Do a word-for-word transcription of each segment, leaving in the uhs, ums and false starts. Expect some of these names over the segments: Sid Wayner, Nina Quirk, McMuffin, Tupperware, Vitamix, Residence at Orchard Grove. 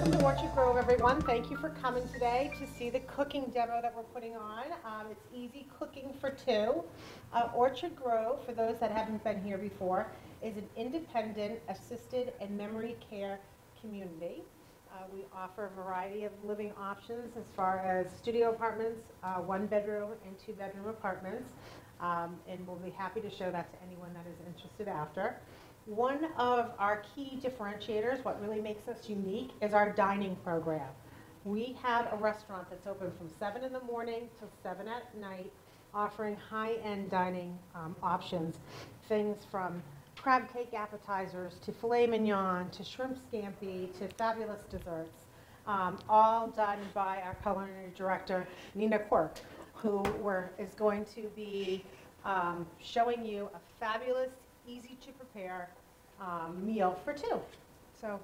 Welcome to Orchard Grove, everyone. Thank you for coming today to see the cooking demo that we're putting on. Um, it's Easy Cooking for Two. Uh, Orchard Grove, for those that haven't been here before, is an independent, assisted, and memory care community. Uh, we offer a variety of living options as far as studio apartments, uh, one-bedroom and two-bedroom apartments, um, and we'll be happy to show that to anyone that is interested after. One of our key differentiators, what really makes us unique, is our dining program. We have a restaurant that's open from seven in the morning to seven at night, offering high-end dining um, options, things from crab cake appetizers to filet mignon to shrimp scampi to fabulous desserts, um, all done by our culinary director, Nina Quirk, who we're, is going to be um, showing you a fabulous, easy to prepare um, meal for two. So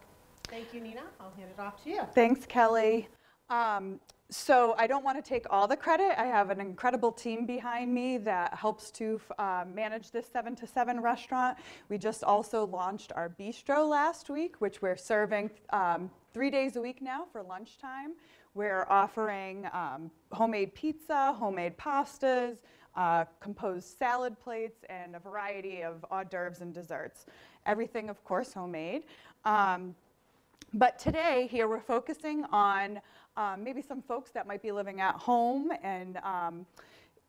thank you, Nina. I'll hand it off to you. Thanks, Kelly. Um, so I don't want to take all the credit. I have an incredible team behind me that helps to uh, manage this seven to seven restaurant. We just also launched our bistro last week, which we're serving um, three days a week now for lunchtime. We're offering um, homemade pizza, homemade pastas, Uh, composed salad plates, and a variety of hors d'oeuvres and desserts. Everything, of course, homemade. Um, but today here we're focusing on um, maybe some folks that might be living at home and um,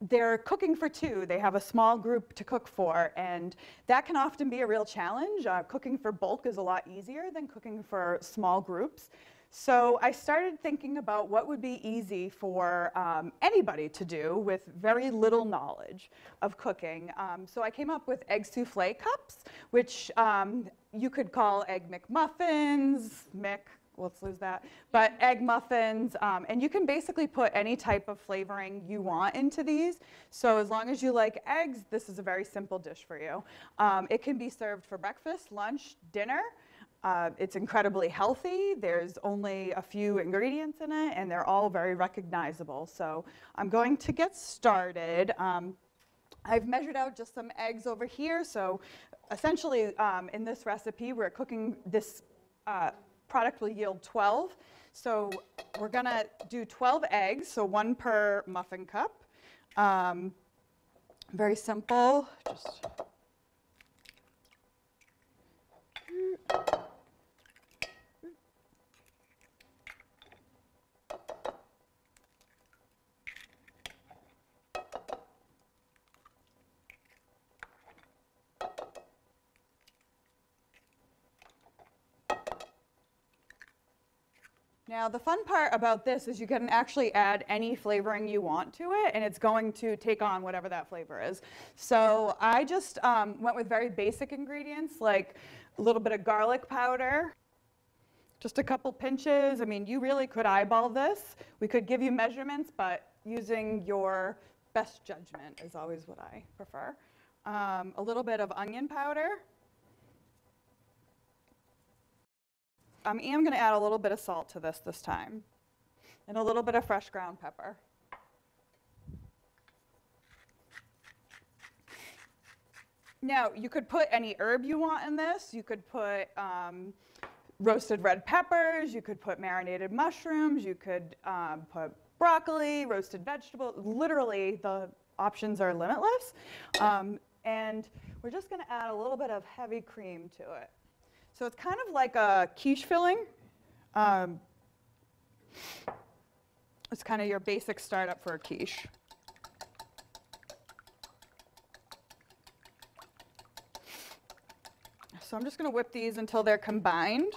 they're cooking for two. They have a small group to cook for, and that can often be a real challenge. Uh, cooking for bulk is a lot easier than cooking for small groups. So I started thinking about what would be easy for um, anybody to do with very little knowledge of cooking. Um, so I came up with egg souffle cups, which um, you could call egg McMuffins, Mc, let's lose that, but egg muffins. Um, and you can basically put any type of flavoring you want into these. So as long as you like eggs, this is a very simple dish for you. Um, it can be served for breakfast, lunch, dinner. Uh, it's incredibly healthy. There's only a few ingredients in it, and they're all very recognizable. So I'm going to get started. Um, I've measured out just some eggs over here. So essentially, um, in this recipe, we're cooking this uh, product will yield twelve. So we're going to do twelve eggs, so one per muffin cup. Um, very simple. Just Now, the fun part about this is you can actually add any flavoring you want to it, and it's going to take on whatever that flavor is. So I just um, went with very basic ingredients, like a little bit of garlic powder, just a couple pinches. I mean, you really could eyeball this. We could give you measurements, but using your best judgment is always what I prefer. Um, a little bit of onion powder. I am going to add a little bit of salt to this this time, and a little bit of fresh ground pepper. Now, you could put any herb you want in this. You could put um, roasted red peppers. You could put marinated mushrooms. You could um, put broccoli, roasted vegetables. Literally, the options are limitless. Um, and we're just going to add a little bit of heavy cream to it. So it's kind of like a quiche filling. Um, it's kind of your basic startup for a quiche. So I'm just going to whip these until they're combined.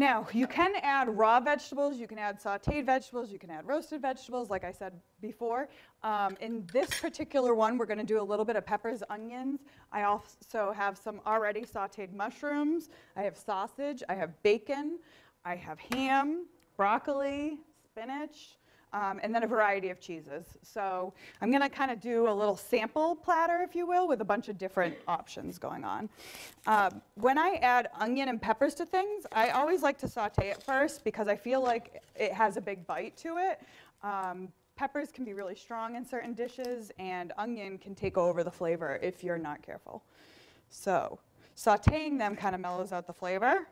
Now, you can add raw vegetables, you can add sauteed vegetables, you can add roasted vegetables, like I said before. Um, in this particular one, we're going to do a little bit of peppers, onions. I also have some already sauteed mushrooms. I have sausage, I have bacon, I have ham, broccoli, spinach, um, and then a variety of cheeses. So I'm going to kind of do a little sample platter, if you will, with a bunch of different options going on. Uh, when I add onion and peppers to things, I always like to saute it first because I feel like it has a big bite to it. Um, Peppers can be really strong in certain dishes, and onion can take over the flavor if you're not careful. So Sauteing them kind of mellows out the flavor.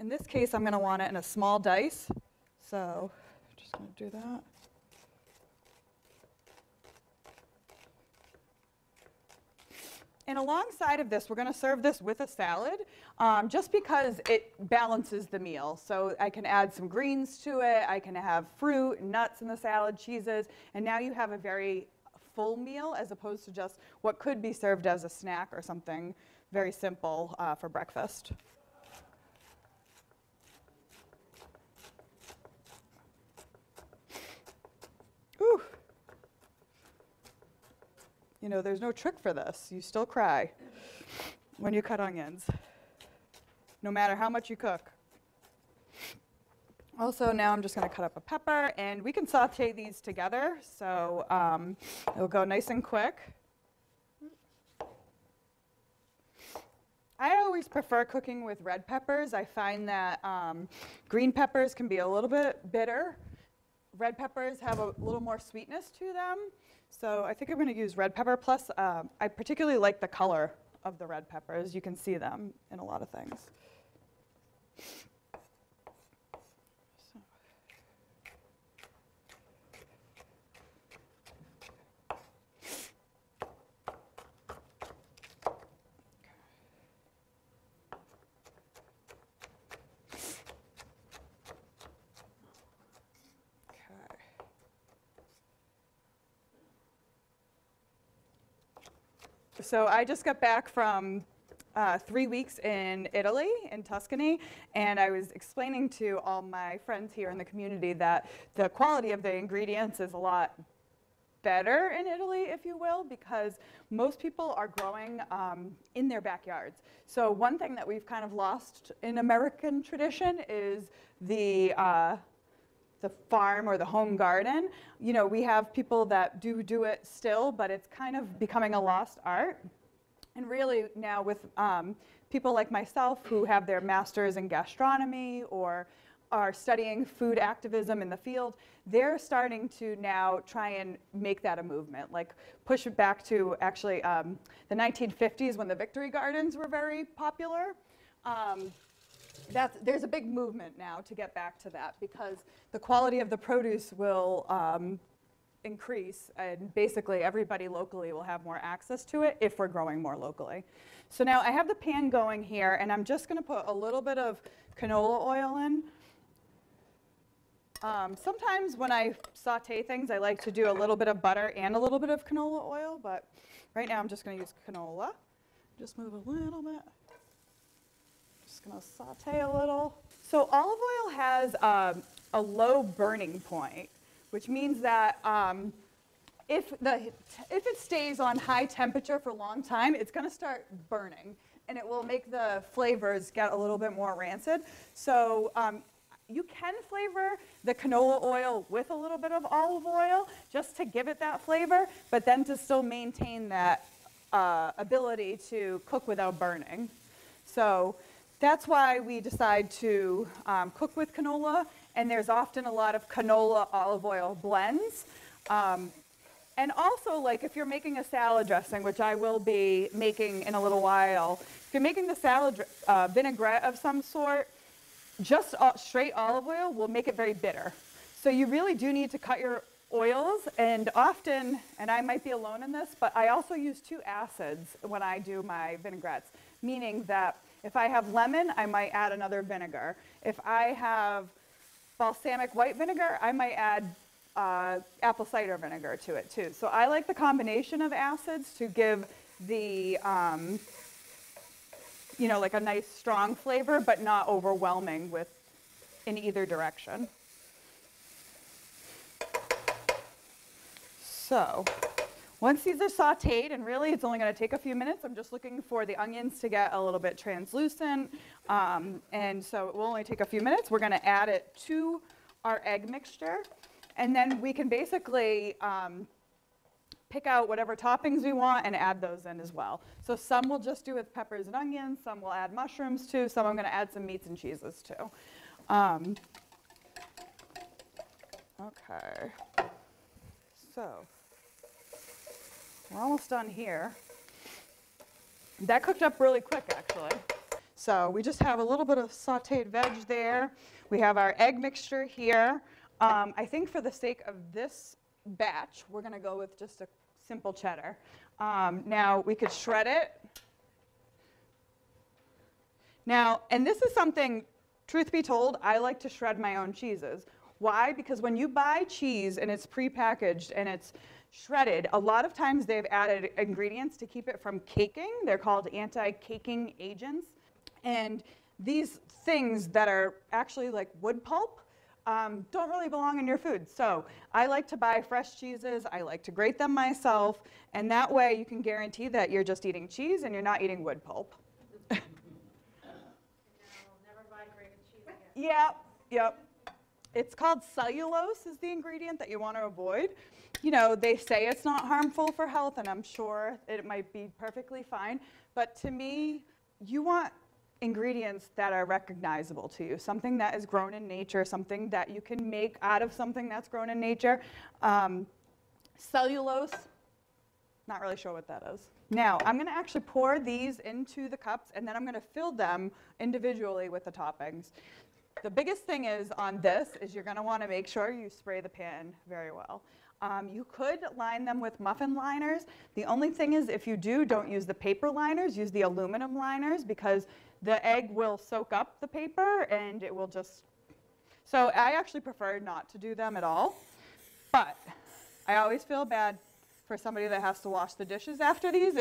In this case, I'm going to want it in a small dice. So I'm just going to do that. And alongside of this, we're going to serve this with a salad, um, just because it balances the meal. So I can add some greens to it. I can have fruit, nuts in the salad, cheeses. And now you have a very full meal as opposed to just what could be served as a snack or something very simple uh, for breakfast. Ooh. You know, there's no trick for this. You still cry when you cut onions, no matter how much you cook. Also, now I'm just going to cut up a pepper, and we can saute these together, so um, it'll go nice and quick. I always prefer cooking with red peppers. I find that um, green peppers can be a little bit bitter. Red peppers have a little more sweetness to them. So I think I'm going to use red pepper, plus um, I particularly like the color of the red peppers. You can see them in a lot of things. So. So I just got back from uh, three weeks in Italy, in Tuscany, and I was explaining to all my friends here in the community that the quality of the ingredients is a lot better in Italy, if you will, because most people are growing um, in their backyards. So one thing that we've kind of lost in American tradition is the uh, the farm or the home garden. You know, we have people that do do it still, but it's kind of becoming a lost art. And really now with um, people like myself who have their masters in gastronomy or are studying food activism in the field, they're starting to now try and make that a movement, like push it back to actually um, the nineteen fifties when the victory gardens were very popular. Um, That's, there's a big movement now to get back to that because the quality of the produce will um, increase, and basically everybody locally will have more access to it if we're growing more locally. So now I have the pan going here, and I'm just going to put a little bit of canola oil in. Um, sometimes when I saute things, I like to do a little bit of butter and a little bit of canola oil, but right now I'm just going to use canola. Just move a little bit. Just going to saute a little. So olive oil has um, a low burning point, which means that um, if, the, if it stays on high temperature for a long time, it's going to start burning, and it will make the flavors get a little bit more rancid. So um, you can flavor the canola oil with a little bit of olive oil just to give it that flavor, but then to still maintain that uh, ability to cook without burning. So that's why we decide to um, cook with canola, and there's often a lot of canola olive oil blends. Um, and also, like if you're making a salad dressing, which I will be making in a little while, if you're making the salad uh, vinaigrette of some sort, just all, straight olive oil will make it very bitter. So you really do need to cut your oils, and often, and I might be alone in this, but I also use two acids when I do my vinaigrettes, meaning that if I have lemon, I might add another vinegar. If I have balsamic white vinegar, I might add uh, apple cider vinegar to it too. So I like the combination of acids to give the, um, you know, like a nice strong flavor, but not overwhelming with in either direction. So once these are sauteed, and really it's only going to take a few minutes, I'm just looking for the onions to get a little bit translucent. Um, and so it will only take a few minutes. We're going to add it to our egg mixture. And then we can basically um, pick out whatever toppings we want and add those in as well. So some we'll just do with peppers and onions. Some we'll add mushrooms to. Some I'm going to add some meats and cheeses to. Um, OK. So we're almost done here. That cooked up really quick, actually. So we just have a little bit of sauteed veg there. We have our egg mixture here. Um, I think for the sake of this batch, we're going to go with just a simple cheddar. Um, now, we could shred it. Now, and this is something, truth be told, I like to shred my own cheeses. Why? Because when you buy cheese and it's prepackaged and it's shredded, a lot of times they've added ingredients to keep it from caking. They're called anti-caking agents. And these things that are actually like wood pulp um, don't really belong in your food. So I like to buy fresh cheeses. I like to grate them myself. And that way you can guarantee that you're just eating cheese and you're not eating wood pulp. And I'll never buy grated cheese again. Yep, yep. It's called cellulose is the ingredient that you want to avoid. You know, they say it's not harmful for health, and I'm sure it might be perfectly fine. But to me, you want ingredients that are recognizable to you, something that is grown in nature, something that you can make out of something that's grown in nature. Um, cellulose, not really sure what that is. Now, I'm going to actually pour these into the cups, and then I'm going to fill them individually with the toppings. The biggest thing is on this is you're going to want to make sure you spray the pan very well. Um, you could line them with muffin liners. The only thing is if you do, don't use the paper liners, use the aluminum liners because the egg will soak up the paper and it will just, so I actually prefer not to do them at all, but I always feel bad for somebody that has to wash the dishes after these,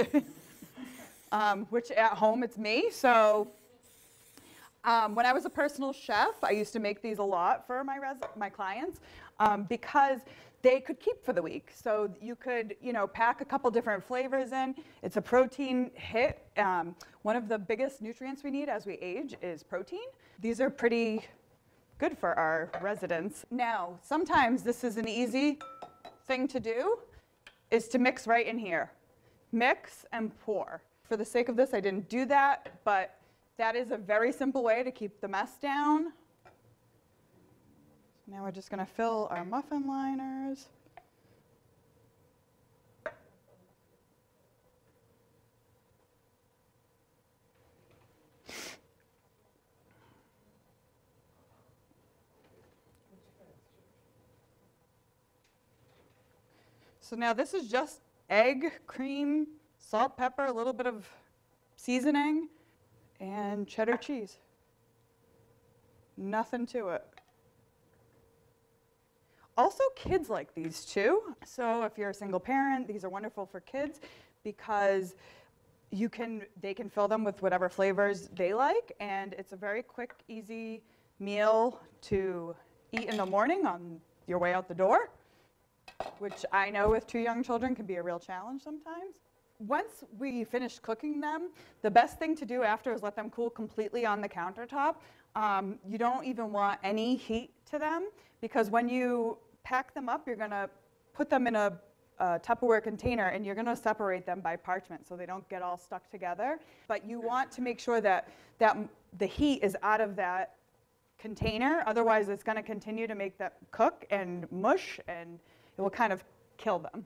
um, which at home it's me, so. Um, when I was a personal chef, I used to make these a lot for my, res my clients um, because they could keep for the week. So you could, you know, pack a couple different flavors in. It's a protein hit. Um, one of the biggest nutrients we need as we age is protein. These are pretty good for our residents. Now, sometimes this is an easy thing to do, is to mix right in here. Mix and pour. For the sake of this, I didn't do that, but that is a very simple way to keep the mess down. Now we're just going to fill our muffin liners. So now this is just egg, cream, salt, pepper, a little bit of seasoning, and cheddar cheese. Nothing to it. Also, kids like these too. So if you're a single parent, these are wonderful for kids because you can, they can fill them with whatever flavors they like, and it's a very quick, easy meal to eat in the morning on your way out the door, which I know with two young children can be a real challenge sometimes. Once we finish cooking them, the best thing to do after is let them cool completely on the countertop. Um, you don't even want any heat to them because when you pack them up, you're going to put them in a, a Tupperware container and you're going to separate them by parchment so they don't get all stuck together. But you want to make sure that, that the heat is out of that container. Otherwise, it's going to continue to make them cook and mush and it will kind of kill them.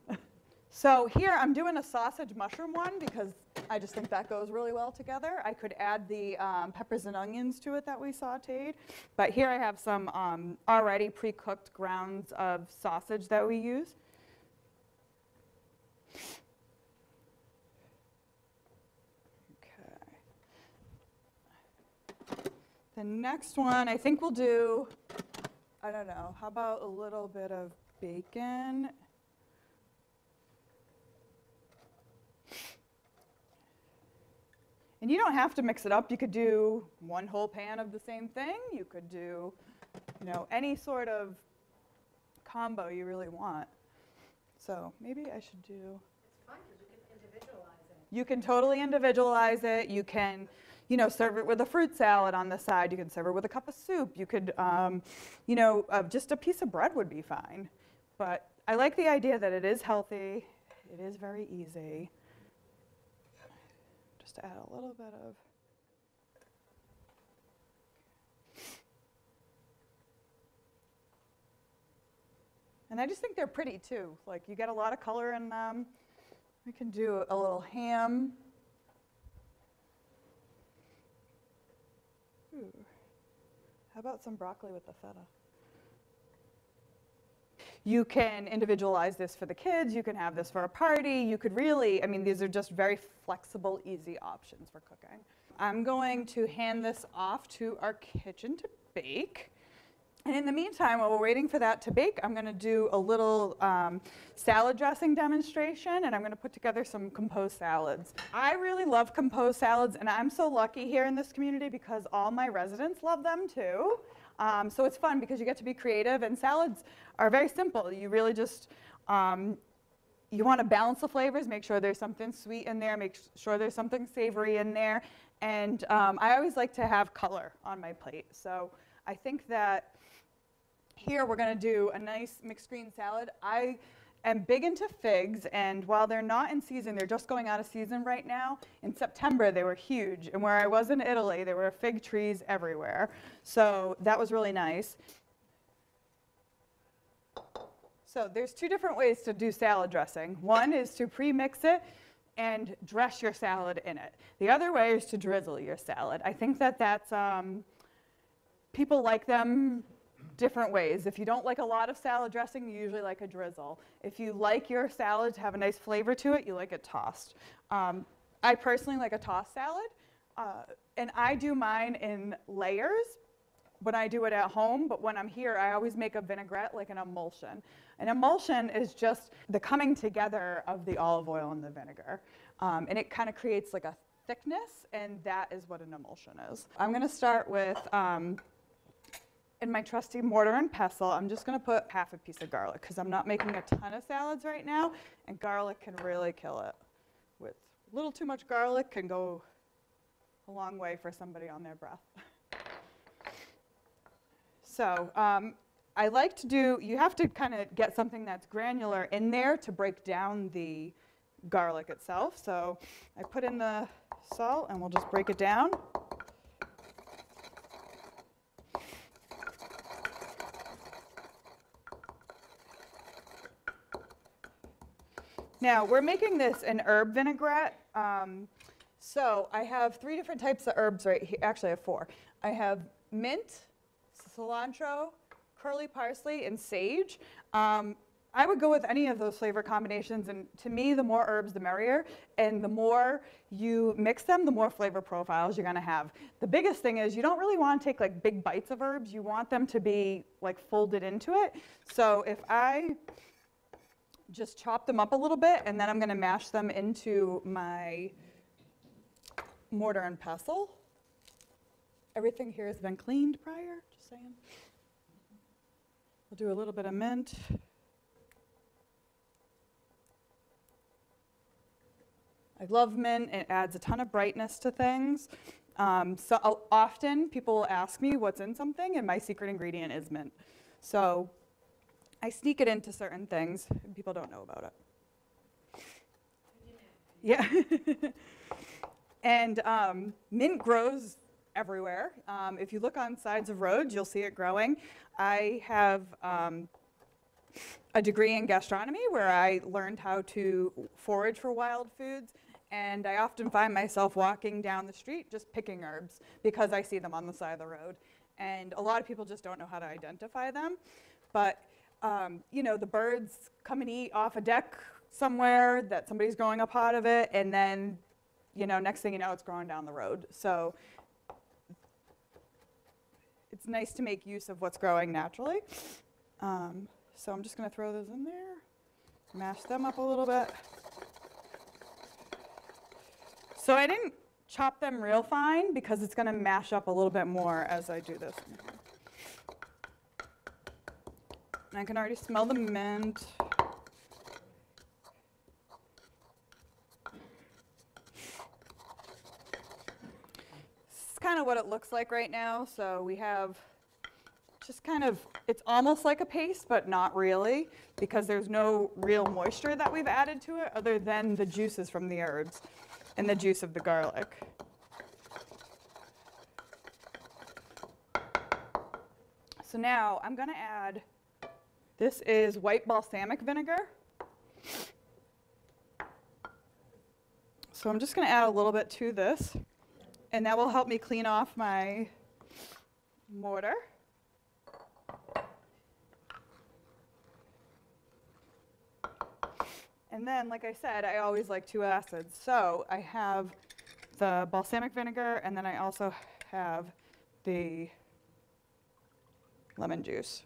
So here I'm doing a sausage mushroom one because I just think that goes really well together. I could add the um, peppers and onions to it that we sauteed. But here I have some um, already pre-cooked grounds of sausage that we use. Okay. The next one I think we'll do, I don't know, how about a little bit of bacon? And you don't have to mix it up. You could do one whole pan of the same thing. You could do, you know, any sort of combo you really want. So maybe I should do. It's fun because you can individualize it. You can totally individualize it. You can, you know, serve it with a fruit salad on the side. You can serve it with a cup of soup. You could, um, you know, uh, just a piece of bread would be fine. But I like the idea that it is healthy. It is very easy. Just add a little bit of. And I just think they're pretty too. Like you get a lot of color in them. We can do a little ham. How about some broccoli with the feta? You can individualize this for the kids. You can have this for a party. You could really, I mean, these are just very flexible, easy options for cooking. I'm going to hand this off to our kitchen to bake. And in the meantime, while we're waiting for that to bake, I'm going to do a little um, salad dressing demonstration, and I'm going to put together some composed salads. I really love composed salads, and I'm so lucky here in this community because all my residents love them too. Um, so it's fun because you get to be creative, and salads are very simple. You really just, um, you want to balance the flavors, make sure there's something sweet in there, make sure there's something savory in there, and um, I always like to have color on my plate. So I think that here we're going to do a nice mixed green salad. I am big into figs, and while they're not in season, they're just going out of season right now. In September, they were huge, and where I was in Italy, there were fig trees everywhere. So that was really nice. So there's two different ways to do salad dressing. One is to pre-mix it and dress your salad in it. The other way is to drizzle your salad. I think that that's, um, people like them different ways. If you don't like a lot of salad dressing, you usually like a drizzle. If you like your salad to have a nice flavor to it, you like it tossed. Um, I personally like a tossed salad, uh, and I do mine in layers when I do it at home, but when I'm here, I always make a vinaigrette, like an emulsion. An emulsion is just the coming together of the olive oil and the vinegar, um, and it kind of creates like a thickness, and that is what an emulsion is. I'm going to start with um, in my trusty mortar and pestle, I'm just going to put half a piece of garlic because I'm not making a ton of salads right now, and garlic can really kill it. With a little too much garlic can go a long way for somebody on their breath. So um, I like to do, you have to kind of get something that's granular in there to break down the garlic itself. So I put in the salt, and we'll just break it down. Now, we're making this an herb vinaigrette, um, so I have three different types of herbs right here. Actually, I have four. I have mint, cilantro, curly parsley, and sage. Um, I would go with any of those flavor combinations, and to me, the more herbs, the merrier, and the more you mix them, the more flavor profiles you're going to have. The biggest thing is you don't really want to take like big bites of herbs. You want them to be like folded into it. So if I just chop them up a little bit, and then I'm going to mash them into my mortar and pestle. Everything here has been cleaned prior, just saying. We'll do a little bit of mint. I love mint. It adds a ton of brightness to things. Um, so I'll, often people will ask me what's in something, and my secret ingredient is mint. So I sneak it into certain things, and people don't know about it. Yeah. And um, mint grows everywhere. Um, if you look on sides of roads, you'll see it growing. I have um, a degree in gastronomy where I learned how to forage for wild foods, and I often find myself walking down the street just picking herbs because I see them on the side of the road. And a lot of people just don't know how to identify them. But Um, you know, the birds come and eat off a deck somewhere that somebody's growing a pot of it, and then, you know, next thing you know, it's growing down the road. So it's nice to make use of what's growing naturally. Um, so I'm just going to throw those in there, mash them up a little bit. So I didn't chop them real fine because it's going to mash up a little bit more as I do this. I can already smell the mint. This is kind of what it looks like right now. So we have just kind of, it's almost like a paste, but not really, because there's no real moisture that we've added to it other than the juices from the herbs and the juice of the garlic. So now I'm going to add, this is white balsamic vinegar. So I'm just going to add a little bit to this, and that will help me clean off my mortar. And then, like I said, I always like two acids. So I have the balsamic vinegar, and then I also have the lemon juice.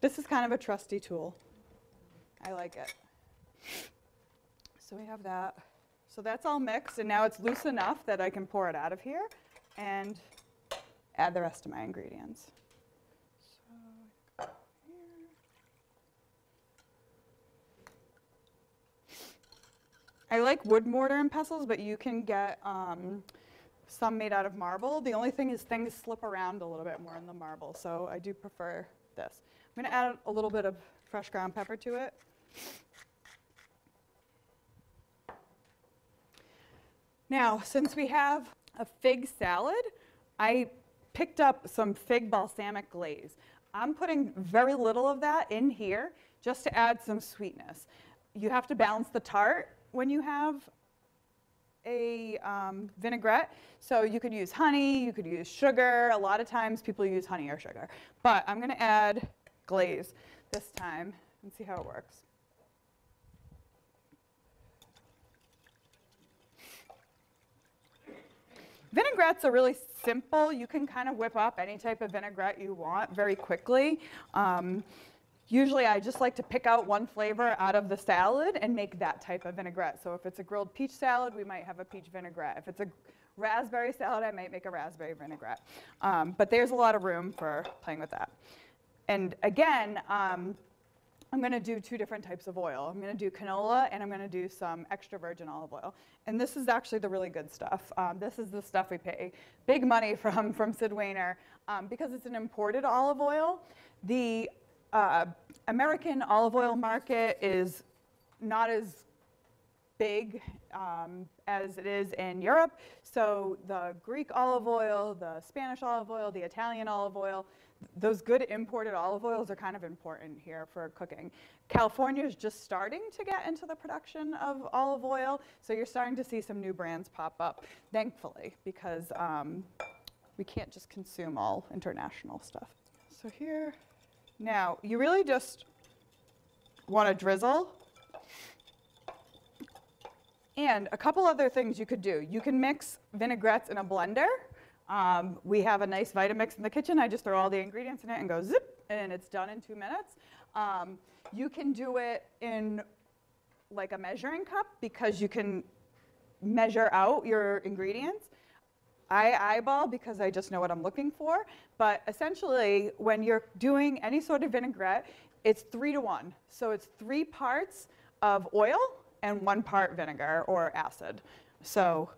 This is kind of a trusty tool. I like it. So we have that. So that's all mixed, and now it's loose enough that I can pour it out of here and add the rest of my ingredients. So here. I like wood mortar and pestles, but you can get um, some made out of marble. The only thing is things slip around a little bit more in the marble, so I do prefer this. I'm going to add a little bit of fresh ground pepper to it. Now, since we have a fig salad, I picked up some fig balsamic glaze. I'm putting very little of that in here just to add some sweetness. You have to balance the tart when you have a um, vinaigrette. So you could use honey, you could use sugar. A lot of times people use honey or sugar. But I'm going to add glaze this time and see how it works. Vinaigrettes are really simple. You can kind of whip up any type of vinaigrette you want very quickly. Um, usually I just like to pick out one flavor out of the salad and make that type of vinaigrette. So if it's a grilled peach salad, we might have a peach vinaigrette. If it's a raspberry salad, I might make a raspberry vinaigrette. Um, but there's a lot of room for playing with that. And again, um, I'm going to do two different types of oil. I'm going to do canola, and I'm going to do some extra virgin olive oil. And this is actually the really good stuff. Um, this is the stuff we pay big money from, from Sid Wayner, um, because it's an imported olive oil. The uh, American olive oil market is not as big um, as it is in Europe. So the Greek olive oil, the Spanish olive oil, the Italian olive oil, those good imported olive oils are kind of important here for cooking. California is just starting to get into the production of olive oil, so you're starting to see some new brands pop up, thankfully, because um, we can't just consume all international stuff. So here, now, you really just want to drizzle. And a couple other things you could do. You can mix vinaigrettes in a blender. Um, we have a nice Vitamix in the kitchen. I just throw all the ingredients in it and go zip, and it's done in two minutes. Um, you can do it in like a measuring cup because you can measure out your ingredients. I eyeball because I just know what I'm looking for. But essentially, when you're doing any sort of vinaigrette, it's three to one. So it's three parts of oil and one part vinegar or acid. So.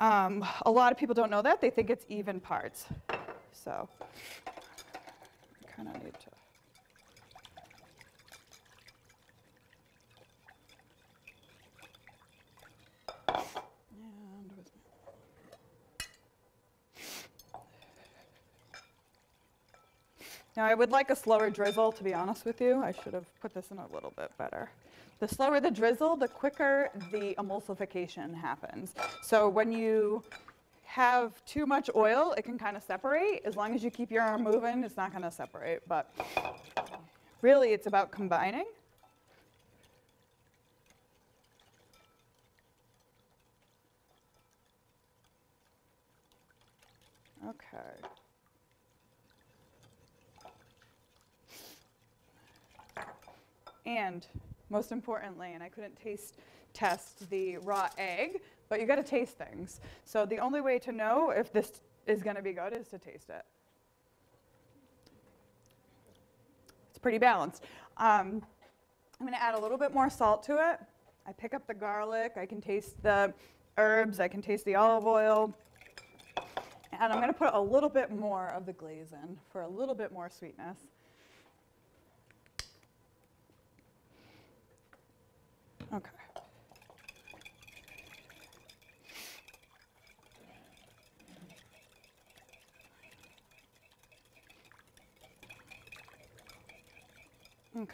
Um, a lot of people don't know that. They think it's even parts. So I kind of need to. And with now, I would like a slower drizzle, to be honest with you. I should have put this in a little bit better. The slower the drizzle, the quicker the emulsification happens. So when you have too much oil, it can kind of separate. As long as you keep your arm moving, it's not going to separate. But really, it's about combining. Okay. And most importantly, and I couldn't taste test the raw egg, but you got to taste things. So the only way to know if this is going to be good is to taste it. It's pretty balanced. Um, I'm going to add a little bit more salt to it. I pick up the garlic. I can taste the herbs. I can taste the olive oil. And I'm going to put a little bit more of the glaze in for a little bit more sweetness. Okay. Okay.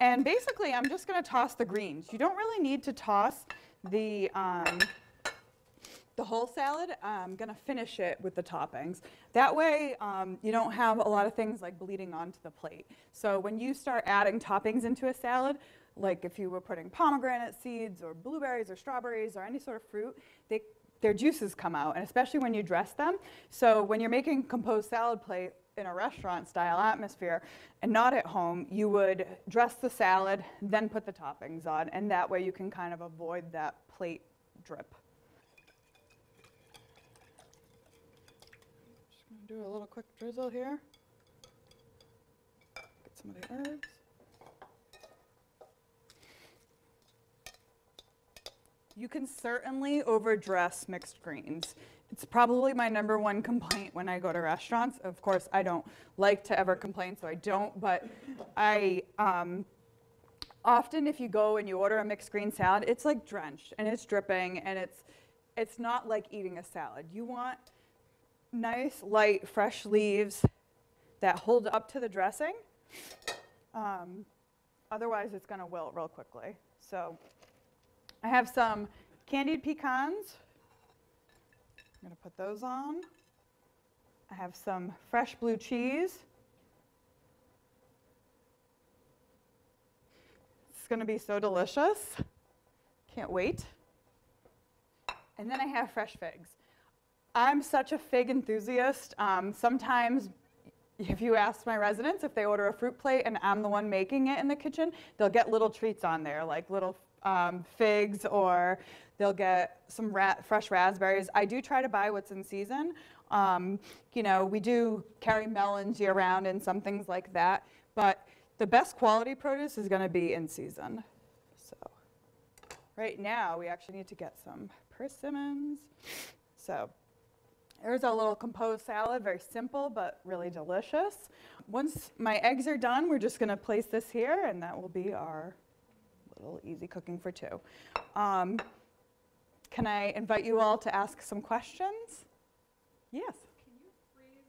And basically, I'm just going to toss the greens. You don't really need to toss the um, the whole salad, I'm going to finish it with the toppings. That way, um, you don't have a lot of things like bleeding onto the plate. So when you start adding toppings into a salad, like if you were putting pomegranate seeds or blueberries or strawberries or any sort of fruit, they, their juices come out, and especially when you dress them. So when you're making composed salad plate in a restaurant-style atmosphere and not at home, you would dress the salad, then put the toppings on, and that way you can kind of avoid that plate drip. Just going to do a little quick drizzle here. Get some of the herbs. You can certainly overdress mixed greens. It's probably my number one complaint when I go to restaurants. Of course, I don't like to ever complain, so I don't, but I um, often if you go and you order a mixed green salad, it's like drenched and it's dripping and it's, it's not like eating a salad. You want nice, light, fresh leaves that hold up to the dressing. Um, otherwise, it's gonna wilt real quickly. So I have some candied pecans. I'm going to put those on. I have some fresh blue cheese. It's going to be so delicious. Can't wait. And then I have fresh figs. I'm such a fig enthusiast. Um, sometimes if you ask my residents if they order a fruit plate and I'm the one making it in the kitchen, they'll get little treats on there, like little Um, figs, or they'll get some ra fresh raspberries. I do try to buy what's in season. Um, you know, we do carry melons year round and some things like that, but the best quality produce is going to be in season. So right now we actually need to get some persimmons. So there's a little composed salad, very simple but really delicious. Once my eggs are done, we're just going to place this here, and that will be our little easy cooking for two. Um, can I invite you all to ask some questions? Yes. Can you freeze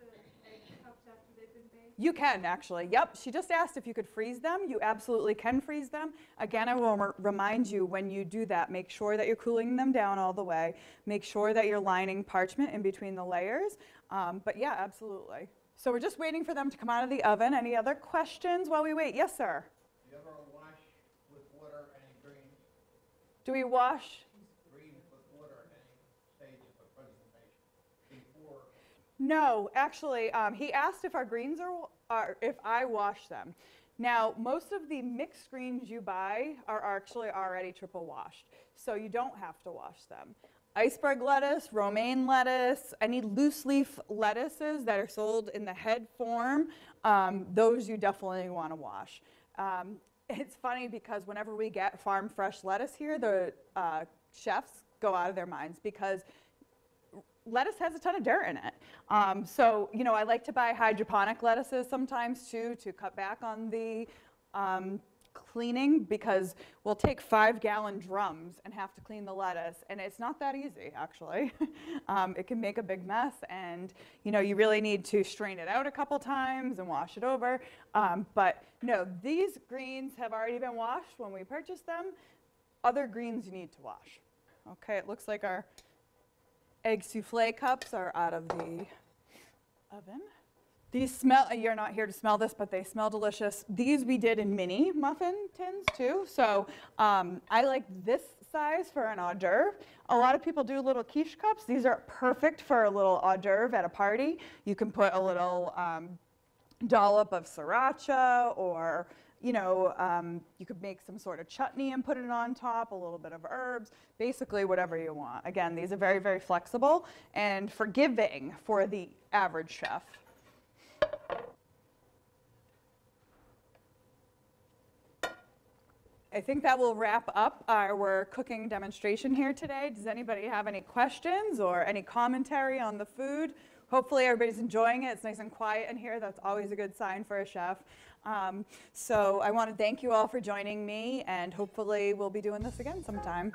the egg cups after they've been baked? You can, actually. Yep. She just asked if you could freeze them. You absolutely can freeze them. Again, I will remind you, when you do that, make sure that you're cooling them down all the way. Make sure that you're lining parchment in between the layers. Um, but yeah, absolutely. So we're just waiting for them to come out of the oven. Any other questions while we wait? Yes, sir. You ever wash Do we wash? No, actually, um, he asked if our greens are, are, if I wash them. Now, most of the mixed greens you buy are actually already triple washed, so you don't have to wash them. Iceberg lettuce, romaine lettuce, any loose leaf lettuces that are sold in the head form, um, those you definitely want to wash. Um, It's funny because whenever we get farm fresh lettuce here, the uh, chefs go out of their minds because lettuce has a ton of dirt in it. Um, so, you know, I like to buy hydroponic lettuces sometimes too, to cut back on the um, cleaning, because we'll take five gallon drums and have to clean the lettuce, and it's not that easy, actually. um, it can make a big mess, and you know, you really need to strain it out a couple times and wash it over. Um, but no, these greens have already been washed when we purchased them. Other greens you need to wash. Okay, it looks like our egg souffle cups are out of the oven. These smell, you're not here to smell this, but they smell delicious. These we did in mini muffin tins too. So um, I like this size for an hors d'oeuvre. A lot of people do little quiche cups. These are perfect for a little hors d'oeuvre at a party. You can put a little um, dollop of sriracha, or you know, um, you could make some sort of chutney and put it on top, a little bit of herbs, basically whatever you want. Again, these are very, very flexible and forgiving for the average chef. I think that will wrap up our cooking demonstration here today. Does anybody have any questions or any commentary on the food? Hopefully everybody's enjoying it. It's nice and quiet in here. That's always a good sign for a chef. Um, so I want to thank you all for joining me, and hopefully we'll be doing this again sometime.